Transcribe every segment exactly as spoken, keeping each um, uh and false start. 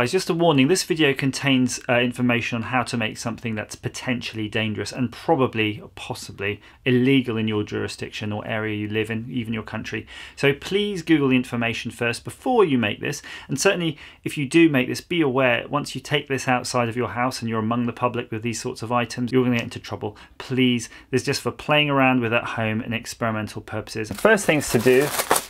guys, just a warning, this video contains uh, information on how to make something that's potentially dangerous and probably, possibly, illegal in your jurisdiction or area you live in, even your country. So please Google the information first before you make this. And certainly, if you do make this, be aware, once you take this outside of your house and you're among the public with these sorts of items, you're going to get into trouble. Please, this is just for playing around with at home and experimental purposes. First things to do,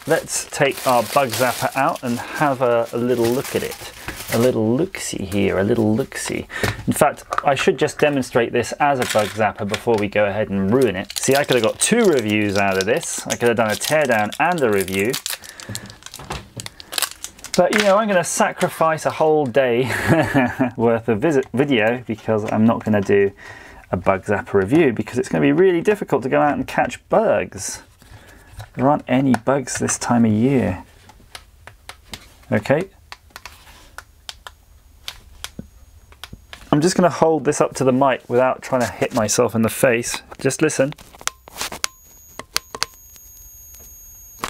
let's take our bug zapper out and have a, a little look at it. A little look-see here, a little look-see. In fact, I should just demonstrate this as a bug zapper before we go ahead and ruin it. See, I could have got two reviews out of this. I could have done a teardown and a review. But you know, I'm gonna sacrifice a whole day worth of visit video because I'm not gonna do a bug zapper review because it's gonna be really difficult to go out and catch bugs. There aren't any bugs this time of year. Okay. I'm just going to hold this up to the mic without trying to hit myself in the face. Just listen.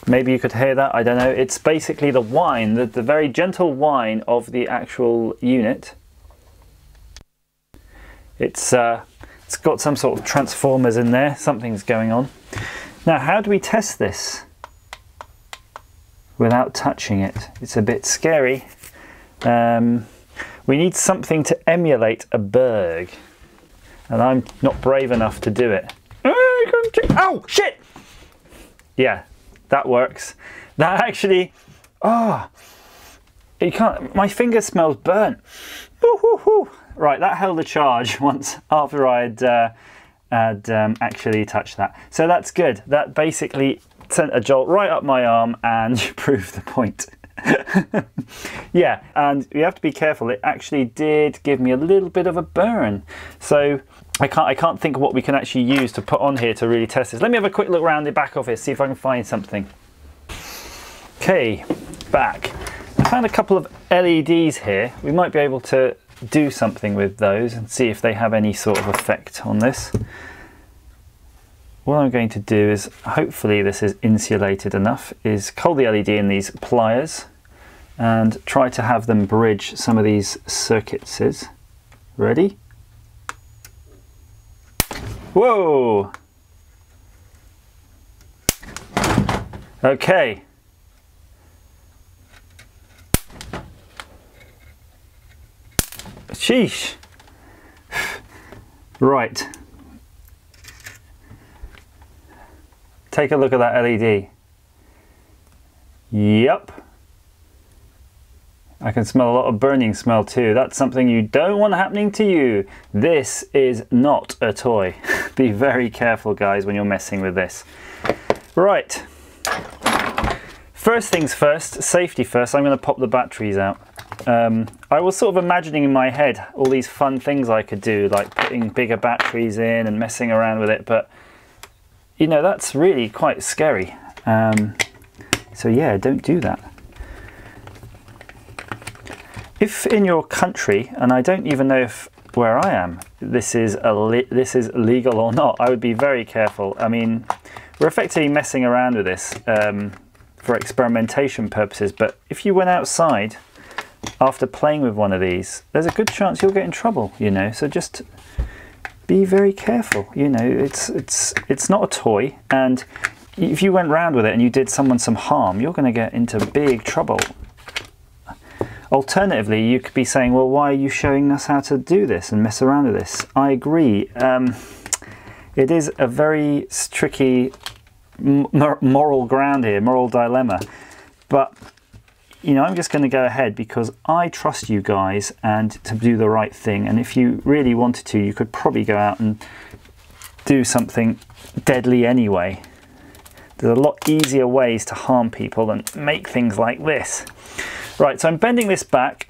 Maybe you could hear that, I don't know. It's basically the whine, the, the very gentle whine of the actual unit. It's, uh, it's got some sort of transformers in there. Something's going on. Now, how do we test this without touching it? It's a bit scary. Um, We need something to emulate a berg, and I'm not brave enough to do it. Oh, shit! Yeah, that works. That actually, oh, you can't, my finger smells burnt. Woo-hoo-hoo. Right, that held a charge once after I'd uh, had, um, actually touched that. So that's good. That basically sent a jolt right up my arm and proved the point. Yeah, and you have to be careful. It actually did give me a little bit of a burn, so I can't I can't think of what we can actually use to put on here to really test this. Let me have a quick look around the back office, see if I can find something. Okay, back. I found a couple of L E Ds here. We might be able to do something with those and see if they have any sort of effect on this. What I'm going to do is, hopefully this is insulated enough, is cold the L E D in these pliers and try to have them bridge some of these circuits. Ready? Whoa! Okay. Sheesh. Right. Take a look at that L E D. Yep. I can smell a lot of burning smell too. That's something you don't want happening to you. This is not a toy. Be very careful, guys, when you're messing with this. Right. First things first, safety first, I'm going to pop the batteries out. Um, I was sort of imagining in my head all these fun things I could do, like putting bigger batteries in and messing around with it, but you know, that's really quite scary. Um, so yeah, don't do that. If in your country, and I don't even know if where I am, this is, a this is legal or not, I would be very careful. I mean, we're effectively messing around with this um, for experimentation purposes, but if you went outside after playing with one of these, there's a good chance you'll get in trouble, you know, so just be very careful. You know, it's it's it's not a toy, and if you went round with it and you did someone some harm, you're going to get into big trouble. Alternatively, you could be saying, well, why are you showing us how to do this and mess around with this? I agree. Um, it is a very tricky moral ground here, moral dilemma. But, you know, I'm just going to go ahead because I trust you guys and to do the right thing. And if you really wanted to, you could probably go out and do something deadly anyway. There's a lot easier ways to harm people than make things like this. Right, so I'm bending this back.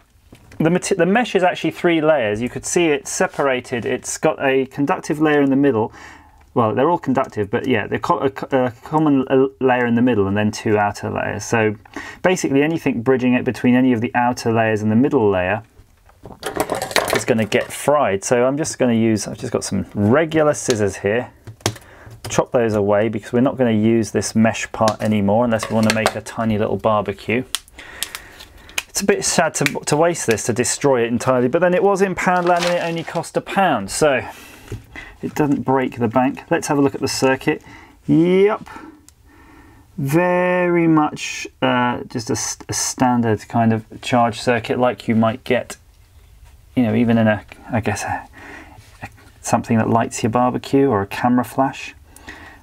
The, the mesh is actually three layers. You could see it's separated. It's got a conductive layer in the middle. Well, they're all conductive, but yeah, they've got a common layer in the middle and then two outer layers. So basically anything bridging it between any of the outer layers and the middle layer is going to get fried. So I'm just going to use, I've just got some regular scissors here. Chop those away because we're not going to use this mesh part anymore unless we want to make a tiny little barbecue. It's a bit sad to, to waste this, to destroy it entirely, but then it was in Poundland and it only cost a pound, so it doesn't break the bank. Let's have a look at the circuit. Yep, very much uh, just a, a standard kind of charge circuit like you might get, you know, even in a, I guess, a, a, something that lights your barbecue or a camera flash.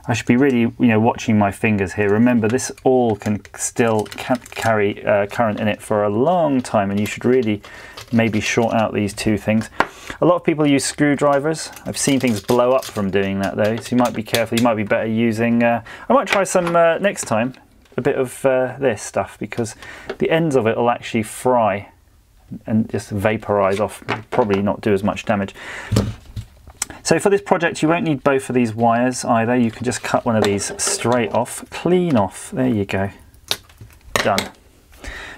I should be really, you know, watching my fingers here. Remember, this all can still ca carry uh, current in it for a long time, and you should really maybe short out these two things. A lot of people use screwdrivers. I've seen things blow up from doing that, though, so you might be careful. You might be better using... Uh, I might try some uh, next time, a bit of uh, this stuff, because the ends of it will actually fry and just vaporize off, probably not do as much damage. So for this project, you won't need both of these wires either. You can just cut one of these straight off, clean off. There you go. Done.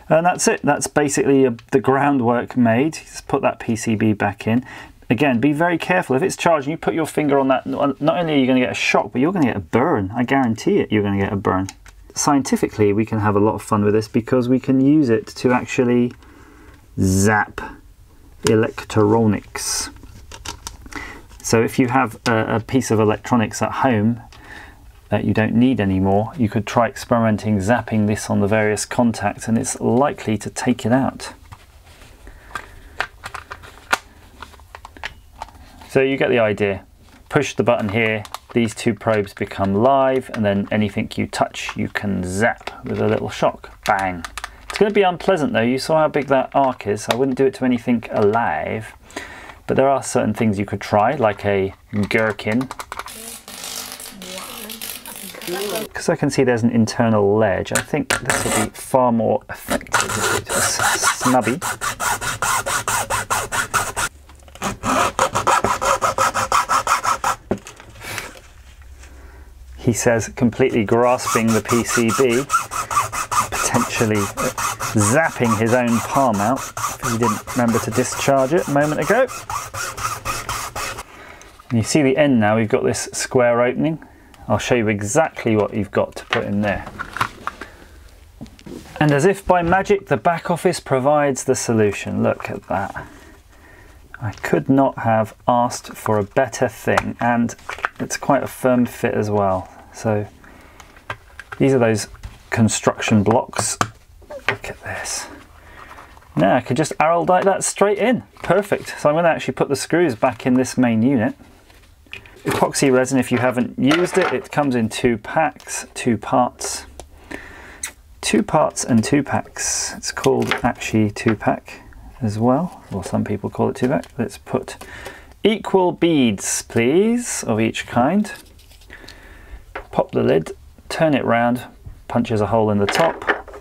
And that's it. That's basically a, the groundwork made. Just put that P C B back in. Again, be very careful. If it's charging, you put your finger on that. Not only are you going to get a shock, but you're going to get a burn. I guarantee it, you're going to get a burn. Scientifically, we can have a lot of fun with this because we can use it to actually zap electronics. So if you have a, a piece of electronics at home that you don't need anymore, you could try experimenting zapping this on the various contacts, and it's likely to take it out. So you get the idea. Push the button here, these two probes become live, and then anything you touch you can zap with a little shock. Bang! It's going to be unpleasant though. You saw how big that arc is. I wouldn't do it to anything alive. But there are certain things you could try, like a gherkin. Because I can see there's an internal ledge, I think this will be far more effective if it was snubby. He says, completely grasping the P C B, potentially zapping his own palm out. He didn't remember to discharge it a moment ago. And you see the end now, we've got this square opening. I'll show you exactly what you've got to put in there. And as if by magic, the back office provides the solution. Look at that. I could not have asked for a better thing, and it's quite a firm fit as well. So these are those construction blocks. Look at this. Now I could just araldite that straight in. Perfect. So I'm going to actually put the screws back in this main unit. Epoxy resin, if you haven't used it, it comes in two packs, two parts. Two parts and two packs. It's called actually two pack as well, or some people call it two pack. Let's put equal beads, please, of each kind. Pop the lid, turn it round, punches a hole in the top.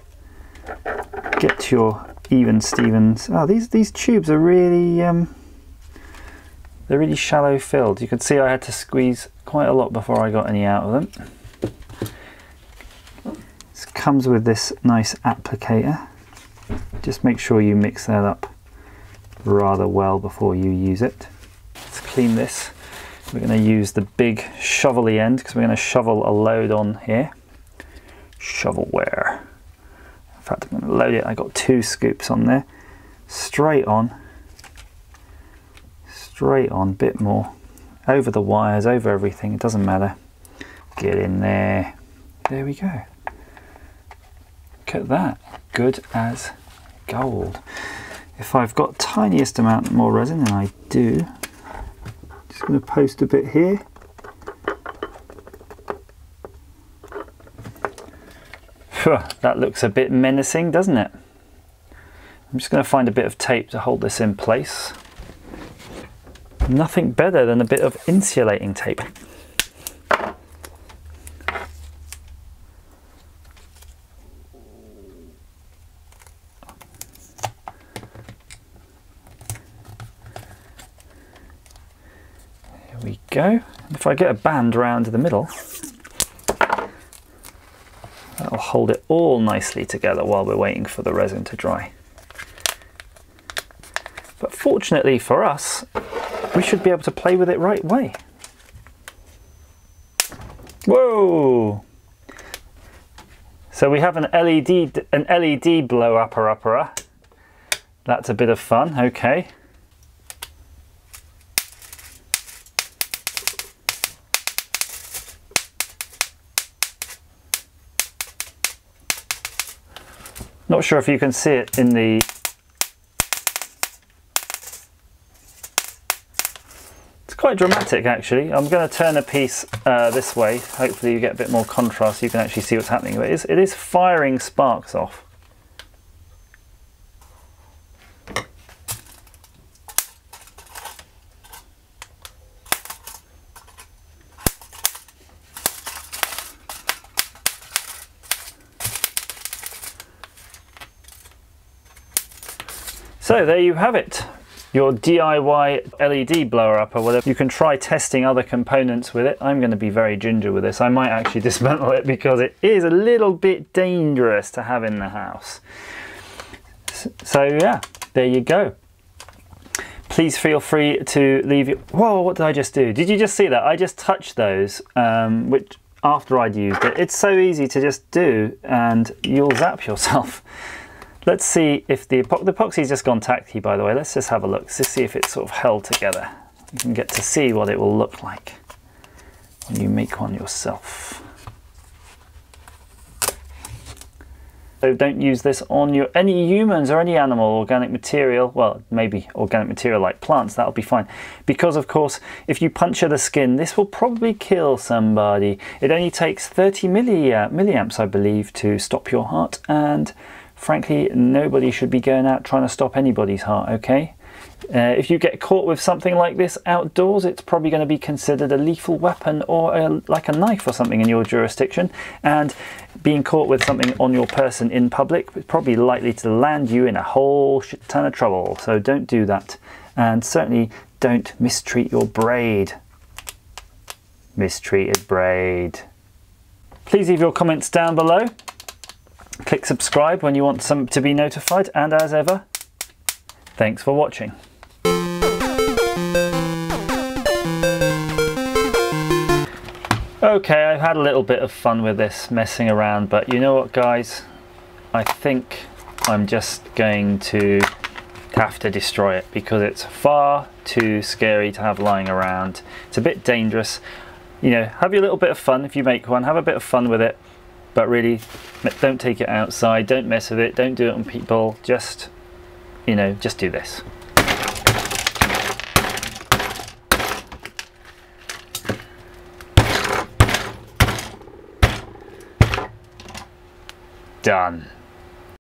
Get your even Stevens. Oh, these these tubes are really um, they're really shallow filled. You can see I had to squeeze quite a lot before I got any out of them. This comes with this nice applicator. Just make sure you mix that up rather well before you use it. Let's clean this. We're going to use the big shovelly end because we're going to shovel a load on here. Shovelware. In fact, I'm going to load it. I got two scoops on there. Straight on. Straight on, bit more, over the wires, over everything, it doesn't matter. Get in there. There we go. Look at that, good as gold. If I've got tiniest amount more resin, and I do, just going to post a bit here. Phew, that looks a bit menacing, doesn't it? I'm just going to find a bit of tape to hold this in place. Nothing better than a bit of insulating tape. There we go. If I get a band round the middle, that'll hold it all nicely together while we're waiting for the resin to dry. But fortunately for us, we should be able to play with it right way. Whoa! So we have an L E D, an L E D blow upper upper. That's a bit of fun, okay. Not sure if you can see it in the it's quite dramatic actually. I'm going to turn a piece uh, this way, hopefully you get a bit more contrast so you can actually see what's happening, but it is, it is firing sparks off. So there you have it, your D I Y L E D blower up or whatever. You can try testing other components with it. I'm going to be very ginger with this. I might actually dismantle it because it is a little bit dangerous to have in the house. So yeah, there you go. Please feel free to leave your... Whoa, what did I just do? Did you just see that? I just touched those, um, which after I'd used it. It's so easy to just do and you'll zap yourself. Let's see if the, epo the epoxy's just gone tacky, by the way. Let's just have a look. Let's see if it's sort of held together. You can get to see what it will look like when you make one yourself. So don't use this on your any humans or any animal, organic material. Well, maybe organic material like plants, that'll be fine. Because of course, if you puncture the skin, this will probably kill somebody. It only takes thirty milliamps, I believe, to stop your heart, and frankly, nobody should be going out trying to stop anybody's heart, okay? Uh, if you get caught with something like this outdoors, it's probably going to be considered a lethal weapon or a, like a knife or something in your jurisdiction. And being caught with something on your person in public is probably likely to land you in a whole shit ton of trouble. So don't do that. And certainly don't mistreat your braid. Mistreated braid. Please leave your comments down below. Click subscribe when you want some to be notified, and as ever, thanks for watching. Okay, I've had a little bit of fun with this, messing around, but you know what guys, I think I'm just going to have to destroy it because it's far too scary to have lying around. It's a bit dangerous. You know, have your little bit of fun if you make one, have a bit of fun with it. But really, don't take it outside, don't mess with it, don't do it on people, just, you know, just do this. Done.